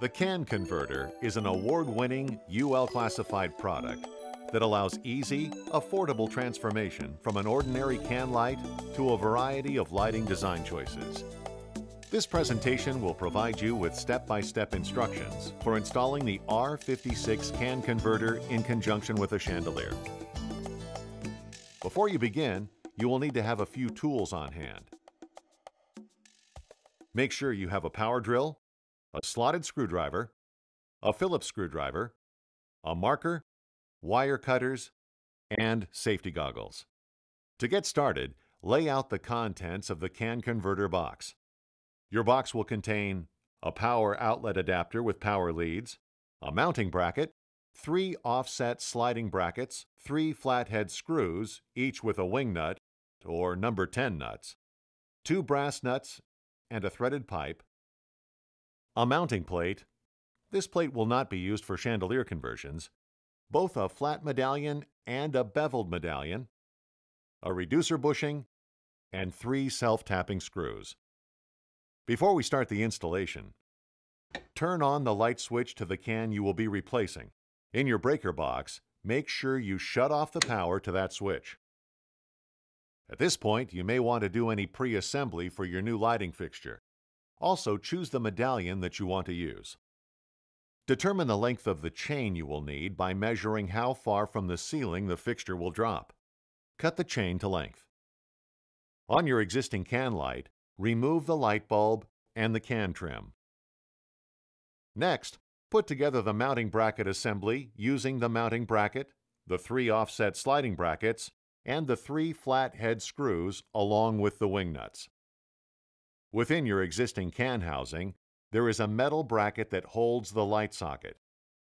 The Can Converter is an award-winning UL-classified product that allows easy, affordable transformation from an ordinary can light to a variety of lighting design choices. This presentation will provide you with step-by-step instructions for installing the R56 Can Converter in conjunction with a chandelier. Before you begin, you will need to have a few tools on hand. Make sure you have a power drill, a slotted screwdriver, a Phillips screwdriver, a marker, wire cutters, and safety goggles. To get started, lay out the contents of the Can Converter box. Your box will contain a power outlet adapter with power leads, a mounting bracket, 3 offset sliding brackets, 3 flathead screws, each with a wing nut or number 10 nuts, 2 brass nuts and a threaded pipe, a mounting plate. This plate will not be used for chandelier conversions. Both a flat medallion and a beveled medallion, a reducer bushing, and 3 self-tapping screws. Before we start the installation, turn on the light switch to the can you will be replacing. In your breaker box, make sure you shut off the power to that switch. At this point, you may want to do any pre-assembly for your new lighting fixture. Also, choose the medallion that you want to use. Determine the length of the chain you will need by measuring how far from the ceiling the fixture will drop. Cut the chain to length. On your existing can light, remove the light bulb and the can trim. Next, put together the mounting bracket assembly using the mounting bracket, the 3 offset sliding brackets, and the 3 flathead screws along with the wing nuts. Within your existing can housing, there is a metal bracket that holds the light socket.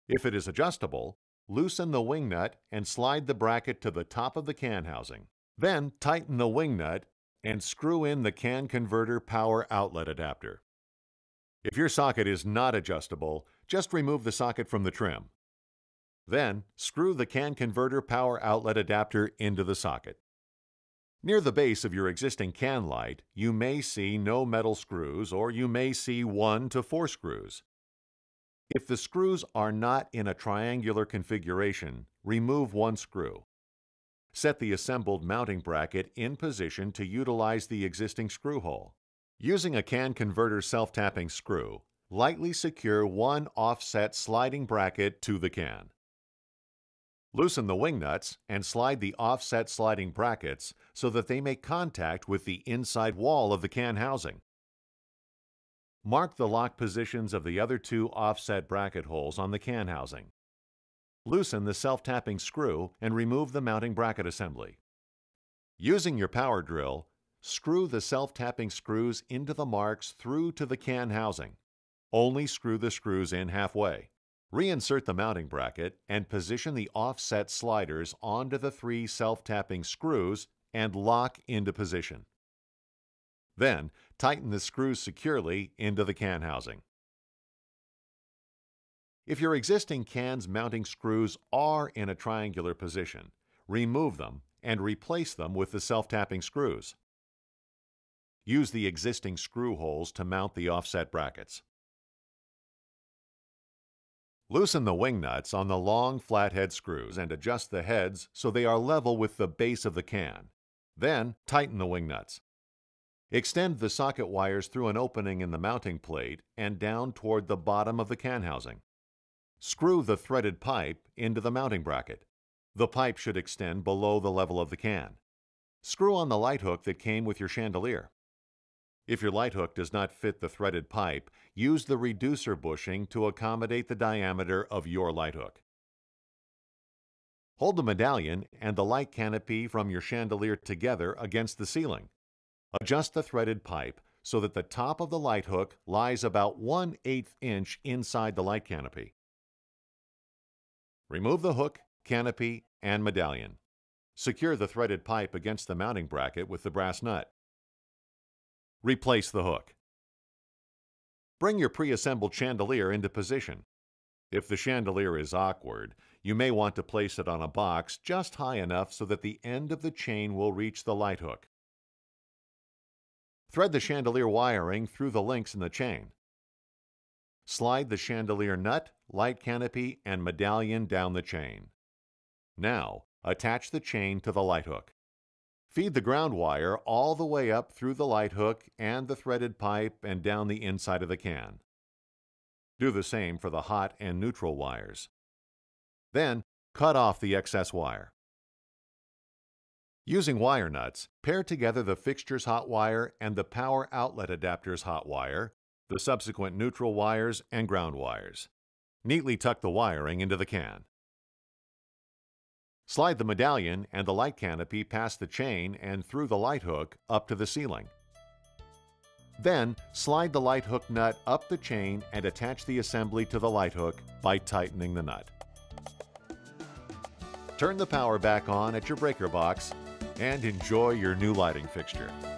If it is adjustable, loosen the wing nut and slide the bracket to the top of the can housing. Then tighten the wing nut and screw in the Can Converter power outlet adapter. If your socket is not adjustable, just remove the socket from the trim. Then screw the Can Converter power outlet adapter into the socket. Near the base of your existing can light, you may see no metal screws, or you may see 1 to 4 screws. If the screws are not in a triangular configuration, remove 1 screw. Set the assembled mounting bracket in position to utilize the existing screw hole. Using a Can Converter self-tapping screw, lightly secure 1 offset sliding bracket to the can. Loosen the wing nuts and slide the offset sliding brackets so that they make contact with the inside wall of the can housing. Mark the lock positions of the other 2 offset bracket holes on the can housing. Loosen the self-tapping screw and remove the mounting bracket assembly. Using your power drill, screw the self-tapping screws into the marks through to the can housing. Only screw the screws in halfway. Reinsert the mounting bracket and position the offset sliders onto the 3 self-tapping screws and lock into position. Then, tighten the screws securely into the can housing. If your existing can's mounting screws are in a triangular position, remove them and replace them with the self-tapping screws. Use the existing screw holes to mount the offset brackets. Loosen the wing nuts on the long flathead screws and adjust the heads so they are level with the base of the can. Then tighten the wing nuts. Extend the socket wires through an opening in the mounting plate and down toward the bottom of the can housing. Screw the threaded pipe into the mounting bracket. The pipe should extend below the level of the can. Screw on the light hook that came with your chandelier. If your light hook does not fit the threaded pipe, use the reducer bushing to accommodate the diameter of your light hook. Hold the medallion and the light canopy from your chandelier together against the ceiling. Adjust the threaded pipe so that the top of the light hook lies about 1/8 inch inside the light canopy. Remove the hook, canopy, and medallion. Secure the threaded pipe against the mounting bracket with the brass nut. Replace the hook. Bring your pre-assembled chandelier into position. If the chandelier is awkward, you may want to place it on a box just high enough so that the end of the chain will reach the light hook. Thread the chandelier wiring through the links in the chain. Slide the chandelier nut, light canopy, and medallion down the chain. Now, attach the chain to the light hook. Feed the ground wire all the way up through the light hook and the threaded pipe and down the inside of the can. Do the same for the hot and neutral wires. Then, cut off the excess wire. Using wire nuts, pair together the fixture's hot wire and the power outlet adapter's hot wire, the subsequent neutral wires and ground wires. Neatly tuck the wiring into the can. Slide the medallion and the light canopy past the chain and through the light hook up to the ceiling. Then, slide the light hook nut up the chain and attach the assembly to the light hook by tightening the nut. Turn the power back on at your breaker box and enjoy your new lighting fixture.